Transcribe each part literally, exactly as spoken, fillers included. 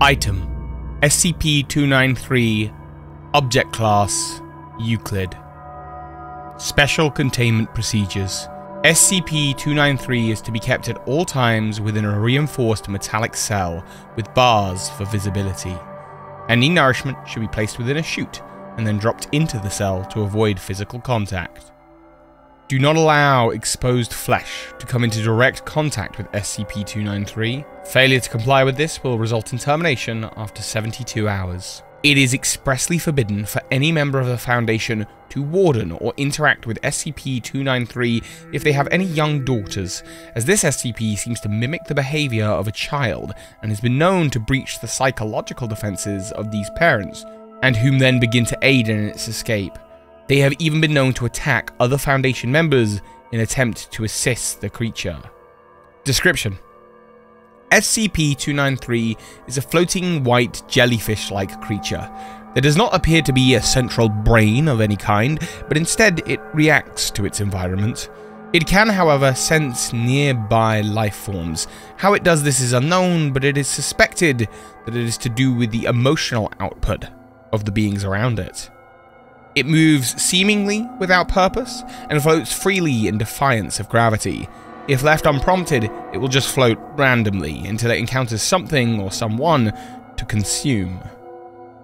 Item: S C P two ninety-three, Object Class: Euclid. Special Containment Procedures. S C P two ninety-three is to be kept at all times within a reinforced metallic cell with bars for visibility. Any nourishment should be placed within a chute and then dropped into the cell to avoid physical contact. Do not allow exposed flesh to come into direct contact with S C P two ninety-three. Failure to comply with this will result in termination after seventy-two hours. It is expressly forbidden for any member of the Foundation to warden or interact with S C P two ninety-three if they have any young daughters, as this S C P seems to mimic the behavior of a child and has been known to breach the psychological defenses of these parents, and whom then begin to aid in its escape. They have even been known to attack other Foundation members in an attempt to assist the creature. Description: S C P two ninety-three is a floating white jellyfish-like creature. There does not appear to be a central brain of any kind, but instead it reacts to its environment. It can, however, sense nearby life forms. How it does this is unknown, but it is suspected that it is to do with the emotional output of the beings around it. It moves seemingly without purpose and floats freely in defiance of gravity. If left unprompted, it will just float randomly until it encounters something or someone to consume.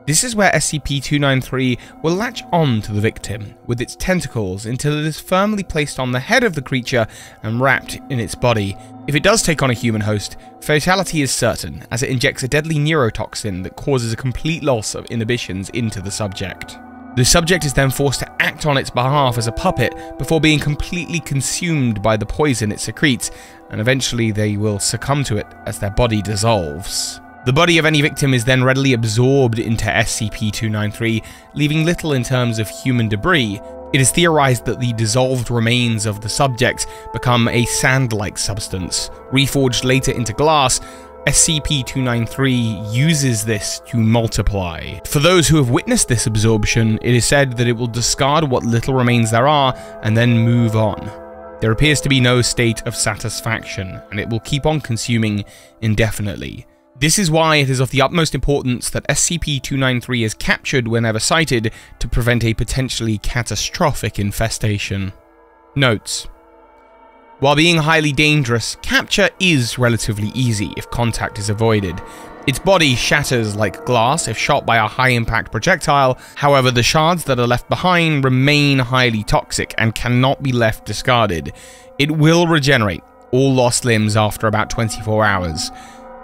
This is where S C P two ninety-three will latch on to the victim with its tentacles until it is firmly placed on the head of the creature and wrapped in its body. If it does take on a human host, fatality is certain, as it injects a deadly neurotoxin that causes a complete loss of inhibitions into the subject. The subject is then forced to act on its behalf as a puppet before being completely consumed by the poison it secretes, and eventually they will succumb to it as their body dissolves. The body of any victim is then readily absorbed into S C P two ninety-three, leaving little in terms of human debris. It is theorized that the dissolved remains of the subject become a sand-like substance, reforged later into glass. S C P two ninety-three uses this to multiply. For those who have witnessed this absorption, it is said that it will discard what little remains there are and then move on. There appears to be no state of satisfaction, and it will keep on consuming indefinitely. This is why it is of the utmost importance that S C P two ninety-three is captured whenever sighted to prevent a potentially catastrophic infestation. Notes: while being highly dangerous, capture is relatively easy if contact is avoided. Its body shatters like glass if shot by a high-impact projectile. However, the shards that are left behind remain highly toxic and cannot be left discarded. It will regenerate all lost limbs after about twenty-four hours.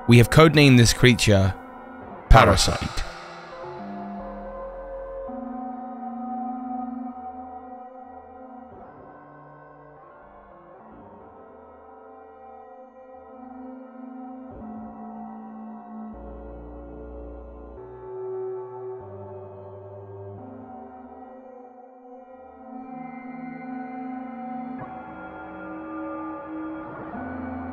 We have codenamed this creature Parasite.